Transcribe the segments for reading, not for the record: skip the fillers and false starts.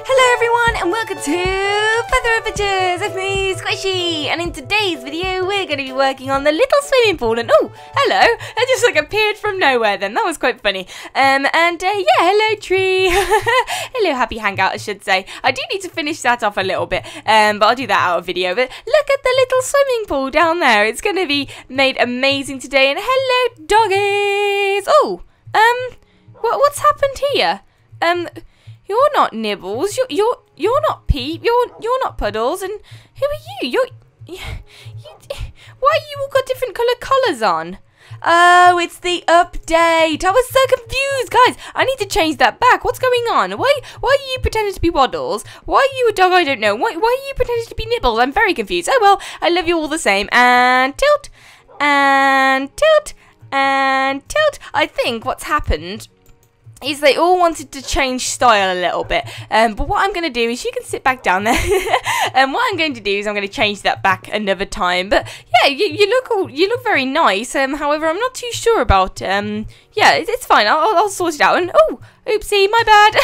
Hello everyone and welcome to Feather Adventures with me, Sqaishey, and in today's video we're going to be working on the little swimming pool. And oh, hello, that just like appeared from nowhere then, that was quite funny. Yeah, hello tree, hello happy hangout I should say. I do need to finish that off a little bit, but I'll do that out of video. But look at the little swimming pool down there, it's going to be made amazing today. And hello doggies. Oh, what's happened here? You're not Nibbles. You're not Peep. You're not Puddles. And who are you? Why you all got different colours on? Oh, it's the update. I was so confused, guys. I need to change that back. What's going on? Why are you pretending to be Waddles? Why are you a dog I don't know? Why are you pretending to be Nibbles? I'm very confused. Oh well, I love you all the same. And tilt, and tilt, and tilt. I think what's happened is they all wanted to change style a little bit, but what I'm going to do is, you can sit back down there, and what I'm going to do is I'm going to change that back another time. But yeah, you look very nice. However, I'm not too sure about. Yeah, it's fine. I'll sort it out. And oh, oopsie, my bad.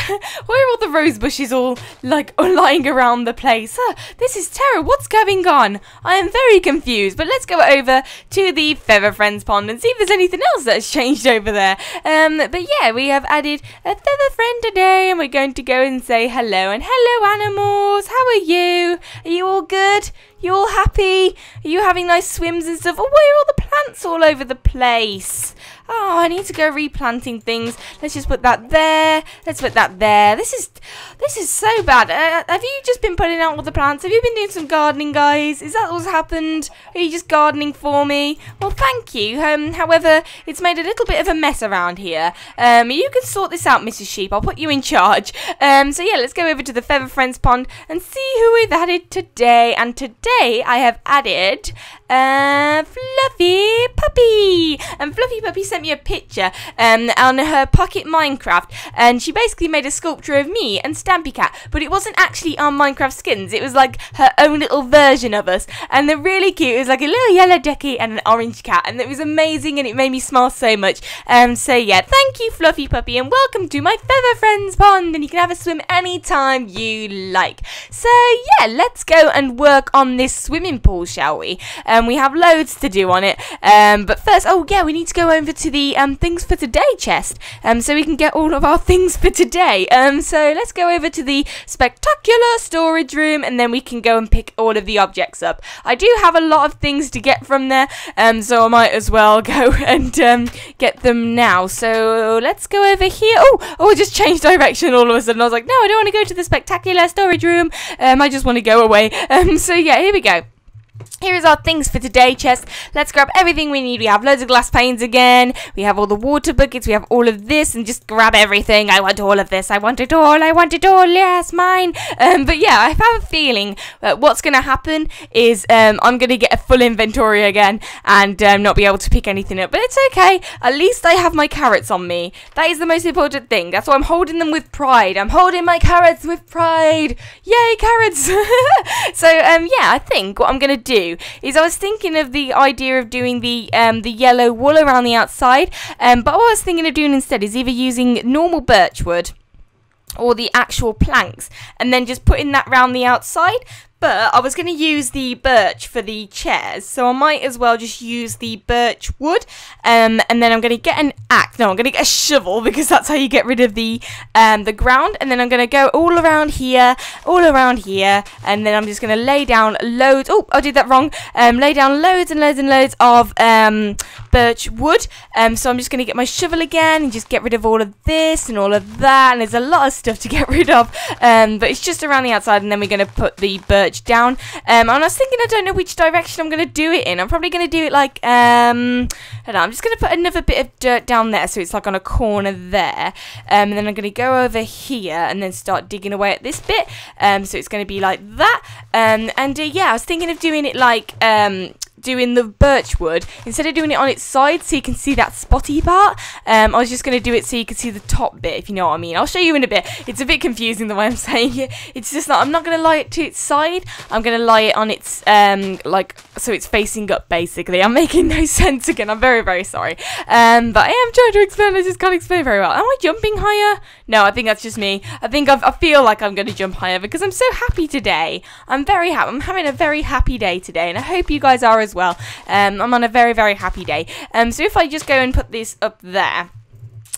Why are all the rose bushes all like lying around the place? This is terrible. What's going on? I am very confused. But let's go over to the Feather Friends pond and see if there's anything else that's changed over there. But yeah, we have added a feather friend today, and we're going to go and say hello. And hello, animals. How are you? Are you all good? You all happy? Are you having nice swims and stuff? Oh, why are all the plants all over the place? Oh, I need to go replanting things. Let's just put that there. Let's put that there. This is so bad. Have you just been putting out all the plants? Have you been doing some gardening, guys? Is that what's happened? Are you just gardening for me? Well, thank you. However, it's made a little bit of a mess around here. You can sort this out, Mrs. Sheep. I'll put you in charge. So yeah, let's go over to the Feather Friends pond and see who we've added today. And today I have added Fluffy Puppy, and Fluffy Puppy sent me a picture on her Pocket Minecraft, and she basically made a sculpture of me and Stampy Cat, but it wasn't actually our Minecraft skins, it was like her own little version of us, and they're really cute. It was like a little yellow ducky and an orange cat, and it was amazing, and it made me smile so much. So yeah, thank you Fluffy Puppy, and welcome to my Feather Friends pond, and you can have a swim anytime you like. So yeah, let's go and work on this swimming pool, shall we? We have loads to do on it, but first, oh yeah, we need to go over to the things for today chest, so we can get all of our things for today. So let's go over to the spectacular storage room, and then we can go and pick all of the objects up. I do have a lot of things to get from there, so I might as well go and get them now. So let's go over here. Oh, I just changed direction all of a sudden. I was like, no, I don't want to go to the spectacular storage room, I just want to go away. So yeah, here we go. Here is our things for today chest. Let's grab everything we need. We have loads of glass panes again. We have all the water buckets. We have all of this, and just grab everything. I want all of this. I want it all. I want it all. Yes, mine. But yeah, I have a feeling that what's going to happen is I'm going to get a full inventory again and not be able to pick anything up. But it's okay. At least I have my carrots on me. That is the most important thing. That's why I'm holding them with pride. I'm holding my carrots with pride. Yay, carrots. So yeah, I think what I'm going to do is I was thinking of the idea of doing the yellow wool around the outside, but what I was thinking of doing instead is either using normal birch wood or the actual planks, and then just putting that round the outside. But I was going to use the birch for the chairs, so I might as well just use the birch wood, and then I'm going to get an axe. No, I'm going to get a shovel, because that's how you get rid of the ground. And then I'm going to go all around here, and then I'm just going to lay down loads. Oh, I did that wrong. Lay down loads and loads and loads of birch wood. So I'm just going to get my shovel again and just get rid of all of this and all of that. And there's a lot of stuff to get rid of, but it's just around the outside, and then we're going to put the birch down. And I was thinking, I don't know which direction I'm going to do it in. I'm probably going to do it like, I don't know, I'm just going to put another bit of dirt down there, so it's like on a corner there. And then I'm going to go over here and then start digging away at this bit. So it's going to be like that. And yeah, I was thinking of doing it like doing the birch wood, instead of doing it on its side so you can see that spotty part, I was just going to do it so you can see the top bit, if you know what I mean. I'll show you in a bit. It's a bit confusing the way I'm saying it. It's just not, I'm not going to lie it to its side. I'm going to lie it on its, like, so it's facing up, basically. I'm making no sense again. I'm very, very sorry. But I am trying to explain. I just can't explain very well. Am I jumping higher? No, I think that's just me. I think I feel like I'm going to jump higher because I'm so happy today. I'm very happy. I'm having a very happy day today, and I hope you guys are as well. I'm on a very, very happy day. So if I just go and put this up there.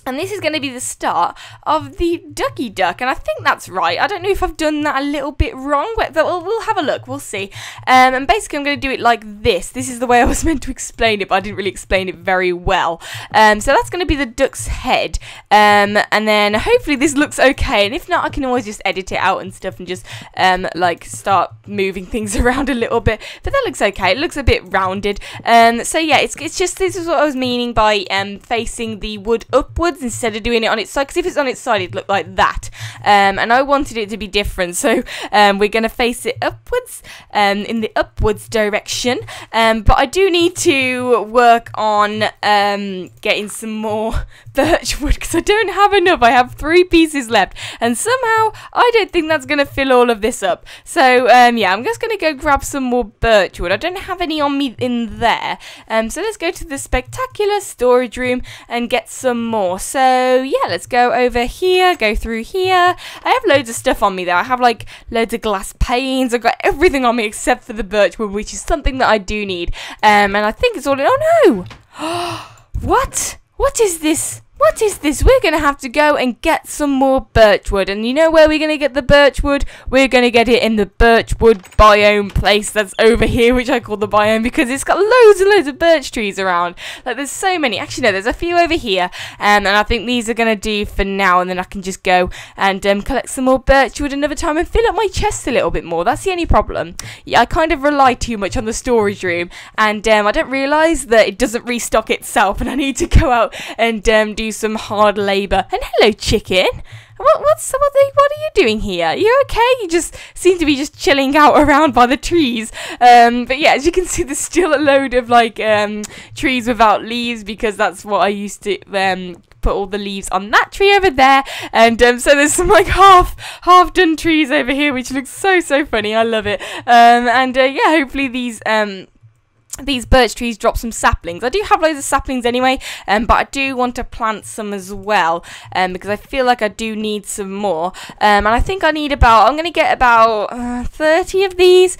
And this is going to be the start of the ducky duck, and I think that's right. I don't know if I've done that a little bit wrong, but we'll have a look. We'll see. And basically, I'm going to do it like this. This is the way I was meant to explain it, but I didn't really explain it very well. So that's going to be the duck's head. And then hopefully this looks okay. And if not, I can always just edit it out and stuff, and just like start moving things around a little bit. But that looks okay. It looks a bit rounded. So yeah, it's just, this is what I was meaning by facing the wood upwards, instead of doing it on its side, because if it's on its side it'd look like that, and I wanted it to be different, so we're going to face it upwards, in the upwards direction, but I do need to work on getting some more birch wood, because I don't have enough. I have 3 pieces left, and somehow I don't think that's going to fill all of this up, so yeah, I'm just going to go grab some more birch wood. I don't have any on me in there, so let's go to the spectacular storage room and get some more. So yeah, let's go over here, go through here. I have loads of stuff on me though. I have like loads of glass panes. I've got everything on me except for the birchwood, which is something that I do need. And I think it's all. Oh no! What? What is this? What is this? We're going to have to go and get some more birchwood. And you know where we're going to get the birchwood? We're going to get it in the birchwood biome place that's over here, which I call the biome because it's got loads and loads of birch trees around. Like, there's so many. Actually, no, there's a few over here. And I think these are going to do for now. And then I can just go and collect some more birchwood another time and fill up my chest a little bit more. That's the only problem. Yeah, I kind of rely too much on the storage room. And I don't realise that it doesn't restock itself. And I need to go out and do some hard labour. And hello, chicken. What are you doing here? Are you okay? You just seem to be just chilling out around by the trees. But yeah, as you can see, there's still a load of like trees without leaves, because that's what I used to put all the leaves on that tree over there. And so there's some like half done trees over here, which looks so funny. I love it. And yeah, hopefully these birch trees drop some saplings. I do have loads of saplings anyway, but I do want to plant some as well, because I feel like I do need some more. And I think I need about, I'm going to get about 30 of these,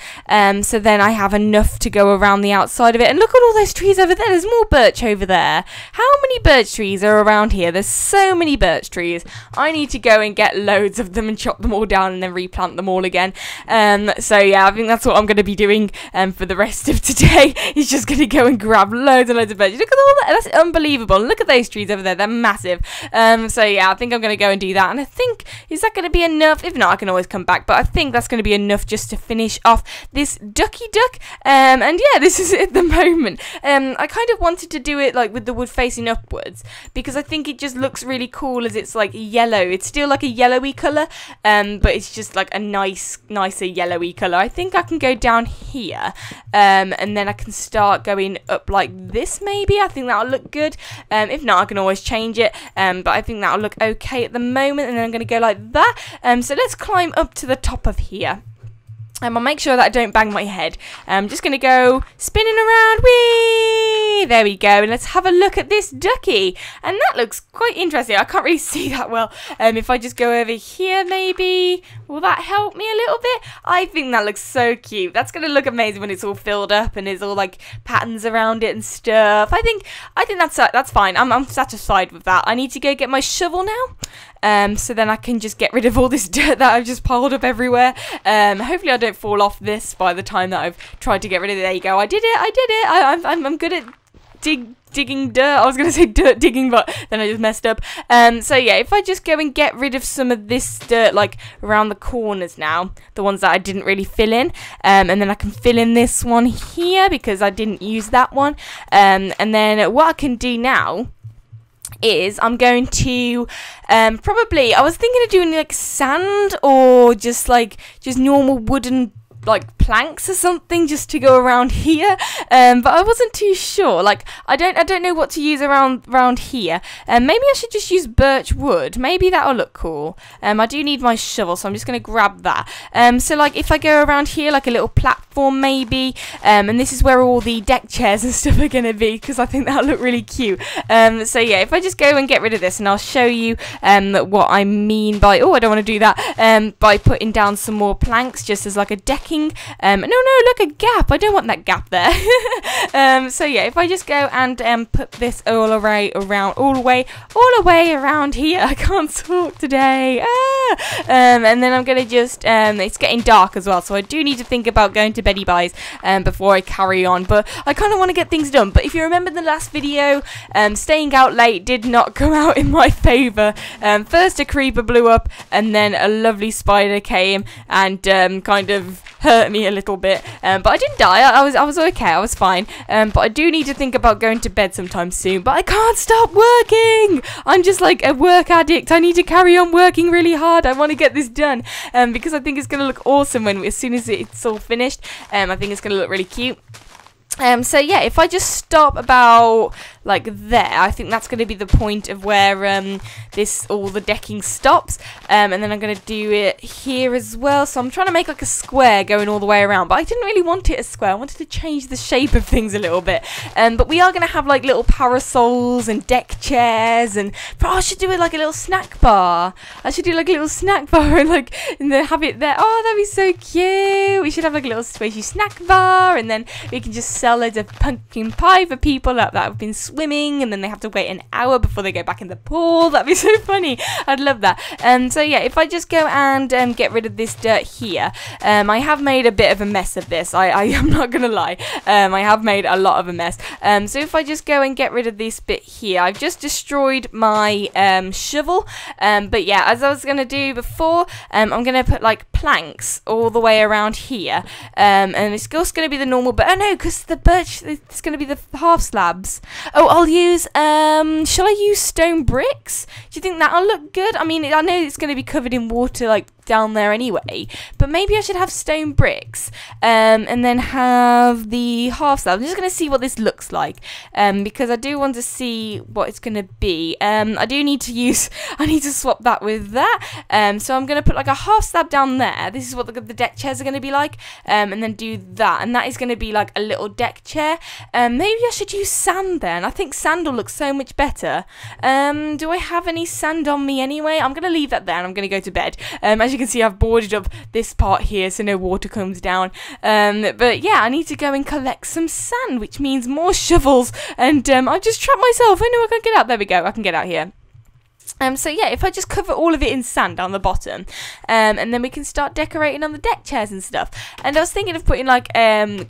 so then I have enough to go around the outside of it. And look at all those trees over there. There's more birch over there. How many birch trees are around here? There's so many birch trees. I need to go and get loads of them and chop them all down and then replant them all again. So yeah, I think that's what I'm going to be doing for the rest of today. He's just going to go and grab loads and loads of birch. Look at all that. That's unbelievable. Look at those trees over there. They're massive. So, yeah, I think I'm going to go and do that. And I think, is that going to be enough? If not, I can always come back. But I think that's going to be enough just to finish off this ducky duck. And, yeah, this is it at the moment. I kind of wanted to do it, like, with the wood facing upwards, because I think it just looks really cool as it's, like, yellow. It's still, like, a yellowy colour, but it's just, like, a nicer yellowy colour. I think I can go down here, and then I can start going up like this, maybe. I think that'll look good. If not, I can always change it, but I think that'll look okay at the moment. And then I'm going to go like that. So let's climb up to the top of here. I'll make sure that I don't bang my head. I'm just going to go spinning around. Whee! There we go. And let's have a look at this ducky. And that looks quite interesting. I can't really see that well. If I just go over here, maybe, will that help me a little bit? I think that looks so cute. That's going to look amazing when it's all filled up and there's all like patterns around it and stuff. I think that's fine. I'm satisfied with that. I need to go get my shovel now. So then I can just get rid of all this dirt that I've just piled up everywhere. Hopefully I don't fall off this by the time that I've tried to get rid of it. There you go. I did it. I'm good at digging dirt. I was going to say dirt digging, but then I just messed up. So yeah, if I just go and get rid of some of this dirt, like around the corners now, the ones that I didn't really fill in, and then I can fill in this one here because I didn't use that one. And then what I can do now is I'm going to probably, I was thinking of doing like sand or just normal wooden like planks or something just to go around here, but I wasn't too sure. Like, I don't know what to use around here. Maybe I should just use birch wood. Maybe that'll look cool. I do need my shovel, so I'm just gonna grab that. So like if I go around here, like a little platform maybe, and this is where all the deck chairs and stuff are gonna be, because I think that'll look really cute. So yeah, if I just go and get rid of this, and I'll show you what I mean by, oh, I don't want to do that, by putting down some more planks just as like a decking. No, look, a gap. I don't want that gap there. So yeah, if I just go and put this all the way around here. I can't talk today. And then I'm gonna just it's getting dark as well, so I do need to think about going to Beddy Buys before I carry on, but I kind of want to get things done. But if you remember the last video, staying out late did not come out in my favor. First a creeper blew up, and then a lovely spider came and kind of hurt me a little bit, but I didn't die. I was okay, I was fine. But I do need to think about going to bed sometime soon, but I can't stop working. I'm just like a work addict. I need to carry on working really hard. I want to get this done, because I think it's going to look awesome as soon as it's all finished. I think it's going to look really cute. So yeah, if I just stop about like there, I think that's going to be the point of where all the decking stops, and then I'm going to do it here as well. So I'm trying to make like a square going all the way around, but I didn't really want it a square. I wanted to change the shape of things a little bit, but we are going to have like little parasols and deck chairs, and I should do it like a little snack bar. I should do like a little snack bar and then have it there. Oh, that'd be so cute. We should have like a little Sqaishey snack bar, and then we can just sell loads of pumpkin pie for people that have been swimming, and then they have to wait an hour before they go back in the pool. That'd be so funny. I'd love that. So yeah, if I just go and get rid of this dirt here, I have made a bit of a mess of this. I am not gonna lie. I have made a lot of a mess. So if I just go and get rid of this bit here, I've just destroyed my shovel. But yeah, as I was gonna do before, I'm gonna put like planks all the way around here, and it's just gonna be the normal. But oh no, because the birch, it's going to be the half slabs. Oh, I'll use, shall I use stone bricks? Do you think that'll look good? I mean, I know it's going to be covered in water, like, down there anyway, but maybe I should have stone bricks, and then have the half slab. I'm just going to see what this looks like, because I do want to see what it's going to be. I need to swap that with that, so I'm going to put like a half slab down there. This is what the deck chairs are going to be like, and then do that, and that is going to be like a little deck chair. Maybe I should use sand then. I think sand will look so much better. Do I have any sand on me anyway? I'm going to leave that there, and I'm going to go to bed. As you can see, I've boarded up this part here so no water comes down, but yeah, I need to go and collect some sand, which means more shovels, and I've just trapped myself. I know I can't get out. There we go, I can get out here. So yeah, if I just cover all of it in sand down the bottom, and then we can start decorating on the deck chairs and stuff. And I was thinking of putting like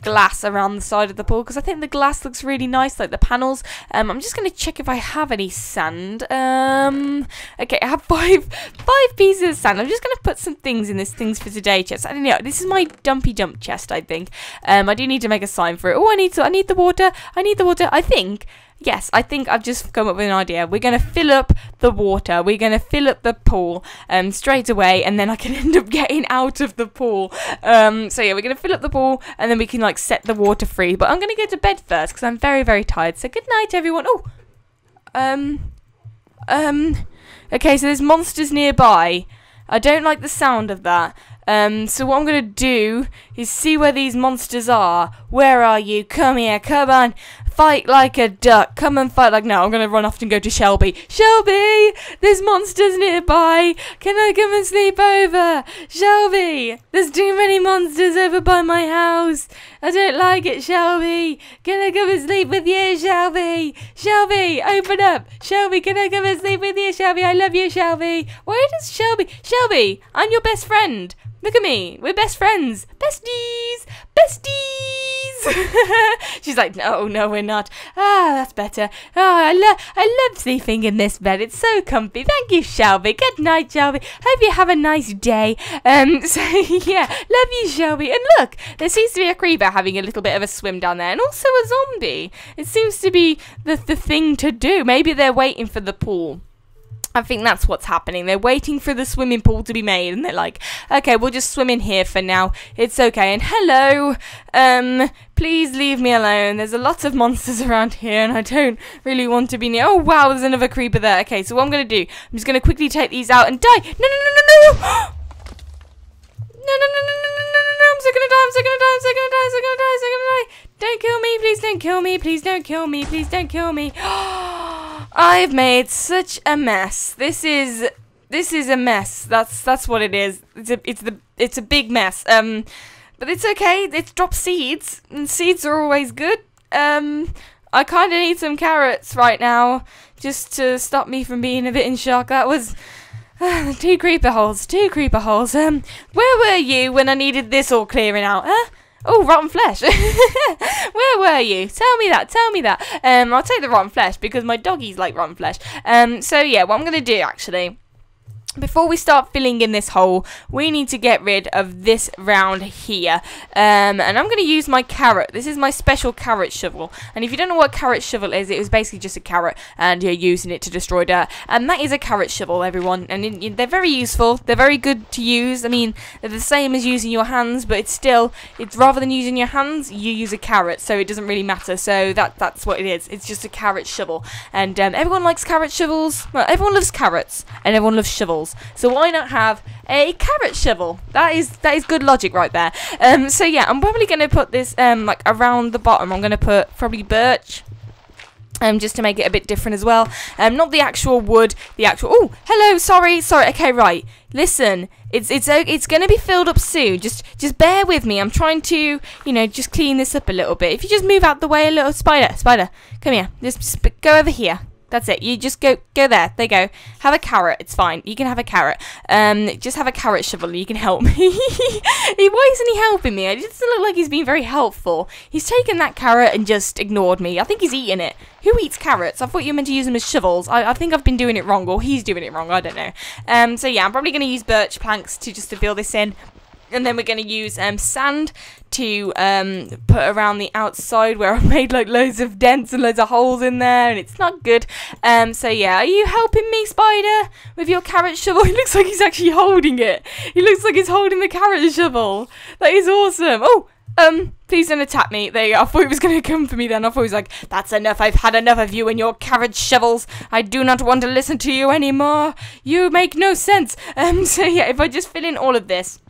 glass around the side of the pool, because I think the glass looks really nice, like the panels. I'm just going to check if I have any sand. Okay, I have five pieces of sand. I'm just going to put some things in this things for today chest. I don't know, this is my dumpy dump chest, I think. I do need to make a sign for it. Oh, I need the water. I think. Yes, I think I've just come up with an idea. We're going to fill up the water. We're going to fill up the pool straight away, and then I can end up getting out of the pool. So yeah, we're going to fill up the pool, and then we can like set the water free. But I'm going to go to bed first because I'm very, very tired. So good night, everyone. Oh, okay, so there's monsters nearby. I don't like the sound of that. So what I'm going to do is see where these monsters are. Where are you? Come here. Come on. Fight like a duck. Come and fight like... No, I'm going to run off and go to Shelby. Shelby! There's monsters nearby. Can I come and sleep over? Shelby! There's too many monsters over by my house. I don't like it, Shelby. Can I come and sleep with you, Shelby? Shelby, open up. Shelby, can I come and sleep with you, Shelby? I love you, Shelby. Where does Shelby... Shelby, I'm your best friend. Look at me, we're best friends. Besties! Besties! She's like, no, no, we're not. Ah, that's better. Oh, I love sleeping in this bed. It's so comfy. Thank you, Shelby. Good night, Shelby. Hope you have a nice day. So yeah, love you, Shelby. And look, there seems to be a creeper having a little bit of a swim down there, and also a zombie. It seems to be the thing to do. Maybe they're waiting for the pool. I think that's what's happening. They're waiting for the swimming pool to be made, and they're like, okay, we'll just swim in here for now. It's okay. And hello, please leave me alone. There's a lot of monsters around here, and I don't really want to be near. Oh, wow, there's another creeper there. Okay, so what I'm going to do, I'm just going to quickly take these out and die. No, no, no, no, no. No, I'm so going to die. I'm so going to die. Don't kill me, please don't kill me, please don't kill me, please don't kill me. I've made such a mess. This is a mess. That's what it is. It's a big mess. But it's okay. It's dropped seeds, and seeds are always good. I kind of need some carrots right now just to stop me from being a bit in shock. That was two creeper holes. Where were you when I needed this all clearing out, huh? Oh, rotten flesh. Where were you? Tell me that. I'll take the rotten flesh because my doggies like rotten flesh. So yeah, what I'm going to do actually, before we start filling in this hole, we need to get rid of this round here. And I'm going to use my carrot. This is my special carrot shovel. And if you don't know what carrot shovel is, it was basically just a carrot and you're using it to destroy dirt. And that is a carrot shovel, everyone. And they're very useful. They're very good to use. I mean, they're the same as using your hands, but it's still, rather than using your hands, you use a carrot. So it doesn't really matter. So that's what it is. It's just a carrot shovel. And everyone likes carrot shovels. Well, everyone loves carrots and everyone loves shovels. So why not have a carrot shovel? That is good logic right there. So yeah, I'm probably going to put this like around the bottom. I'm going to put probably birch, just to make it a bit different as well. Not the actual wood, the actual. Oh, hello. Sorry. Okay, right. Listen, it's going to be filled up soon. Just bear with me. I'm trying to, just clean this up a little bit. If you just move out the way a little, spider, come here. Just go over here. That's it. You just go there. There you go. Have a carrot. It's fine. You can have a carrot. Just have a carrot shovel. You can help me. Why isn't he helping me? It doesn't look like he's been very helpful. He's taken that carrot and just ignored me. I think he's eaten it. Who eats carrots? I thought you were meant to use them as shovels. I think I've been doing it wrong, or he's doing it wrong. I don't know. So yeah, I'm probably going to use birch planks to fill this in. And then we're going to use sand to put around the outside where I've made like loads of dents and loads of holes in there, and it's not good. So yeah, are you helping me, Spider, with your carrot shovel? He looks like he's actually holding it. He looks like he's holding the carrot shovel. That is awesome. Oh, please don't attack me. There you go. I thought he was going to come for me then. I thought he was like, that's enough. I've had enough of you and your carrot shovels. I do not want to listen to you anymore. You make no sense. So yeah, if I just fill in all of this,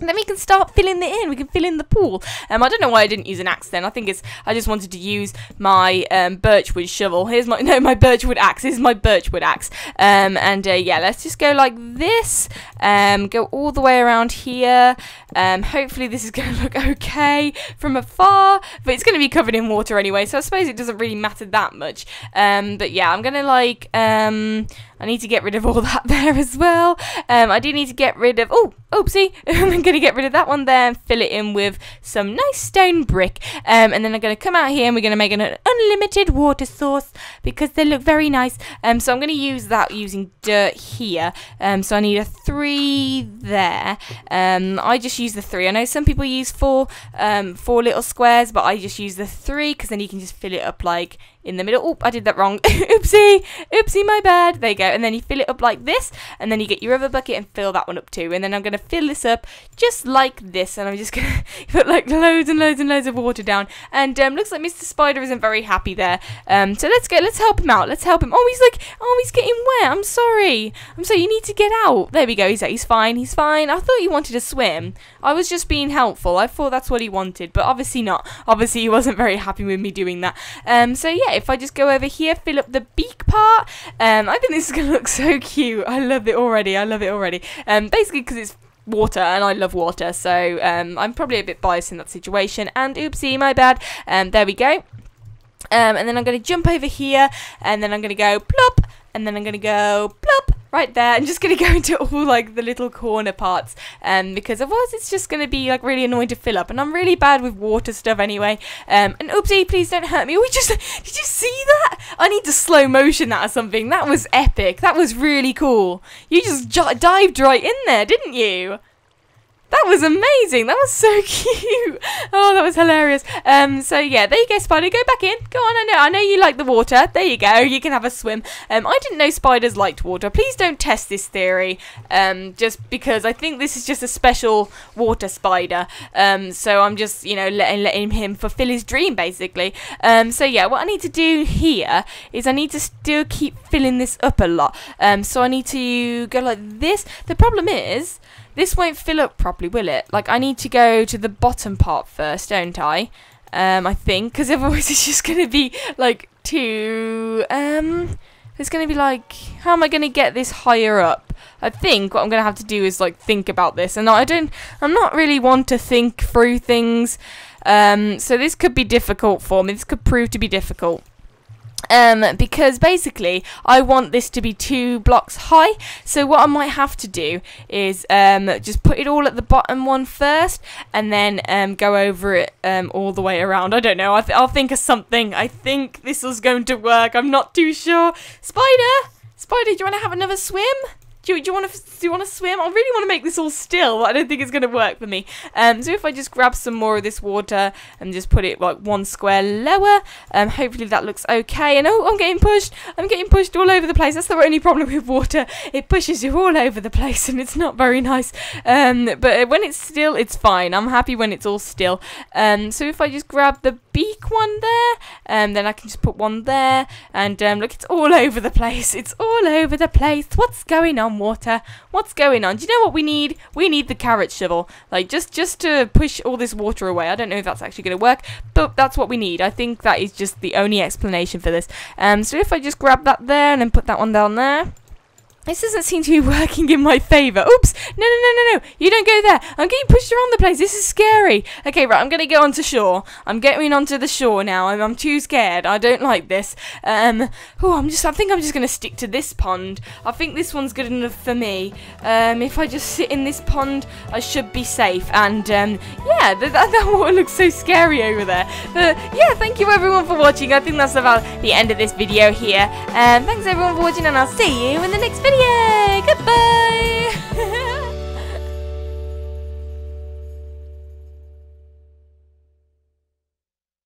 then we can start filling it in. We can fill in the pool. I don't know why I didn't use an axe then. I think I just wanted to use my birchwood shovel. My birchwood axe. This is my birchwood axe. Yeah, let's just go like this. Go all the way around here. Hopefully this is going to look okay from afar, but it's going to be covered in water anyway, so I suppose it doesn't really matter that much. But yeah, I'm going to like, I need to get rid of all that there as well. I do need to get rid of, oh, oopsie. I'm going to get rid of that one there and fill it in with some nice stone brick. And then I'm going to come out here and we're going to make an unlimited water source because they look very nice. So I'm going to use that using dirt here. So I need a 3 there. I just use the 3. I know some people use 4 little squares, but I just use the 3 because then you can just fill it up like in the middle. Oh, I did that wrong. Oopsie, my bad. There you go. And then you fill it up like this, and then you get your rubber bucket and fill that one up too. And then I'm going to fill this up just like this, and I'm just going to put like loads and loads and loads of water down. And looks like Mr. Spider isn't very happy there. So let's help him out. Let's help him. Oh, he's getting wet. I'm sorry, you need to get out. There we go. He's fine. I thought he wanted to swim. I was just being helpful. I thought that's what he wanted, but obviously not. Obviously he wasn't very happy with me doing that. So yeah, if I just go over here, fill up the beak part. I think this is gonna look so cute. I love it already. Basically because it's water and I love water, so I'm probably a bit biased in that situation, and oopsie, my bad. There we go. And then I'm gonna jump over here, and then I'm gonna go plop, and then I'm gonna go plop right there. I'm just going to go into all like the little corner parts, because otherwise it's just going to be like really annoying to fill up, and I'm really bad with water stuff anyway. And oopsie, please don't hurt me. Did you see that? I need to slow motion that or something. That was epic. That was really cool. You just dived right in there, didn't you? That was amazing. That was so cute. Oh, that was hilarious. So yeah, there you go, Spider. Go back in. Go on. I know you like the water. There you go. You can have a swim. I didn't know spiders liked water. Please don't test this theory. Just because I think this is just a special water spider. So I'm just, you know, letting him fulfill his dream basically. So yeah, what I need to do here is I need to still keep filling this up a lot. So I need to go like this. The problem is, this won't fill up properly, will it? Like, I need to go to the bottom part first, don't I? I think, because otherwise it's just going to be, like, too... it's going to be like, how am I going to get this higher up? I think what I'm going to have to do is, like, think about this. And I'm not really one to think through things. So this could be difficult for me. This could prove to be difficult. Because basically I want this to be 2 blocks high, so what I might have to do is just put it all at the bottom one first and then go over it all the way around. I don't know, I'll think of something. I think this is going to work. I'm not too sure. Spider, do you want to have another swim? Do you want to swim? I really want to make this all still, but I don't think it's going to work for me. So if I just grab some more of this water and just put it like 1 square lower, hopefully that looks okay. And oh, I'm getting pushed all over the place. That's the only problem with water. It pushes you all over the place and it's not very nice. But when it's still, it's fine. I'm happy when it's all still. So if I just grab the beak one there, then I can just put one there. And look, it's all over the place. It's all over the place. What's going on? Water, what's going on? Do you know what we need? We need the carrot shovel, like just to push all this water away. I don't know if that's actually going to work, but that's what we need. I think that is just the only explanation for this. So if I just grab that there and then put that one down there. This doesn't seem to be working in my favour. Oops. No. You don't go there. I'm getting pushed around the place. This is scary. Okay, right. I'm going to get onto shore. I'm getting onto the shore now. I'm too scared. I don't like this. I think I'm just going to stick to this pond. I think this one's good enough for me. If I just sit in this pond, I should be safe. And, yeah, that water looks so scary over there. But, yeah, thank you everyone for watching. I think that's about the end of this video here. Thanks everyone for watching and I'll see you in the next video. Yay!